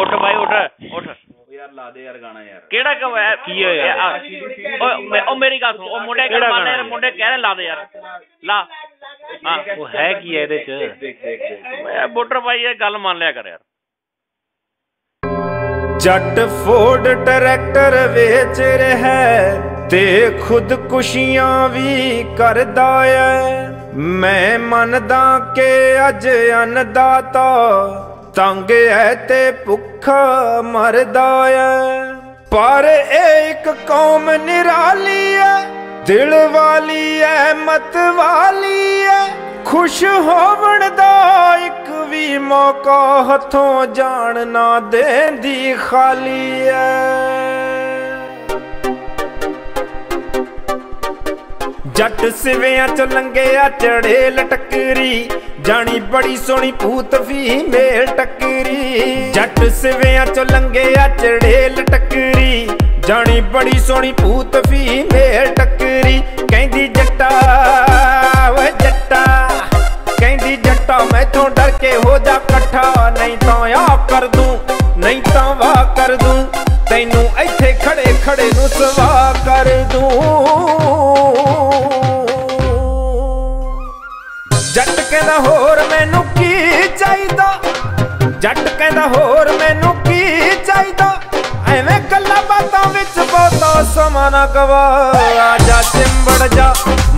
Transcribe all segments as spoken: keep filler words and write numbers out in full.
उठ भाई उठ उठ यार ला दे यार गाना यार केड़ा कब यार की है यार ओ ओ मेरी गल सुन ओ मुंडे कह रहे यार मुंडे कह रहे ला दे यार ला हां वो है की है इदे च देख देख मैं बोटर भाई ये गल मान लिया कर यार जट फोर्ड ट्रैक्टर बेच रहा ते खुद खुशियां भी करदा है मैं मनदा के अज अन्नदाता तंग है ते भुखा मरदा है पर एक कौम निराली है दिल वाली है मत वाली है खुश होवन दा एक भी मौका हथों जान ना देंदी खाली है जट सिवियां चो लंघिया चड़ेल टकरी जानी बड़ी सोहनी भूत फीमेल टकरी जट सिवियां चो लंघिया चड़ेल टकरी जानी बड़ी सोहनी भूत फीमेल टकरी कहंदी जट्टा ओए जट्टा कहंदी जट्टा मैथों डर के हो जा कट्ठा नहीं तो आ कर दूं नहीं तो वाह कर दूं तैनू इत्थे खड़े खड़े नू सवा कर दूं जट कहना होर मैनू की चाहिदा जट कहना होर मैनू की चाहिदा एवें गल्लां बातां विच बहुता समां ना गवा आजा चिंबड़ जा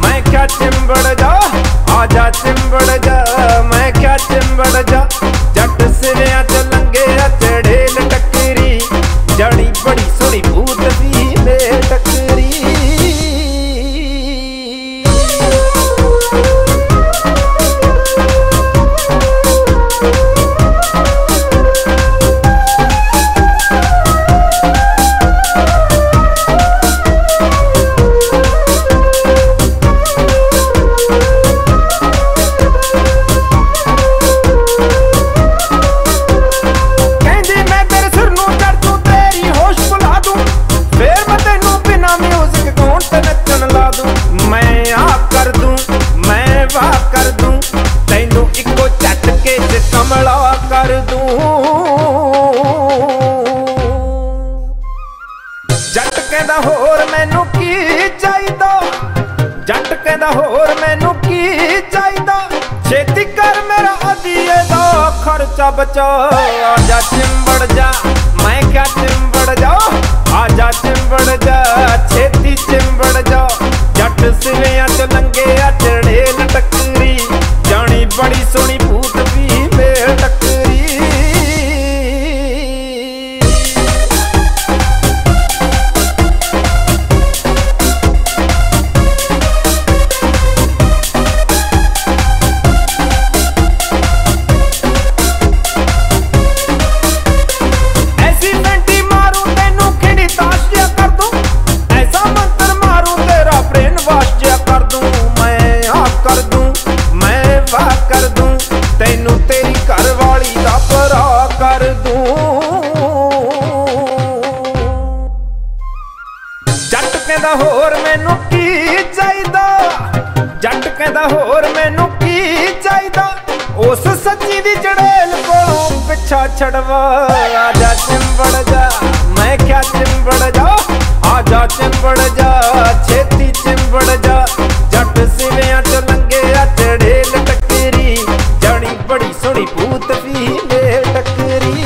मैं क्या चिंबड़ जा आजा चिंबड़ जा मैं क्या चिंबड़ जा जट सिरियां च लंघिया चड़ेल टकरी जड़ी बड़ी सोहनी भूत दी मेल टकरी खर्चा बचाओ आजा चिंबड़ जा मैं क्या चिंबड़ जाओ आजा चिंबड़ जा छेती चिंबड़ जाओ जट सिवियां चो लंघिया चड़ेल टकरी जानी बड़ी सोहनी भूत भी मेल टकरी छड़वा आजा चिंबड़ जा मैं क्या चिंबड़ जा आजा चिंबड़ जा छेती चिंबड़ जा जट सिवियां चो लंघिया चड़ेल टकरी जानी बड़ी सोहनी भूत फीमेल टकरी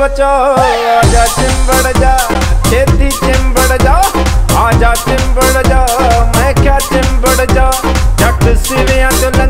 बचाओ आजा चिंबड़ जा छेती चिंबड़ जा आजा चिंबड़ जा मैं क्या चिंबड़ जा जट सिवियां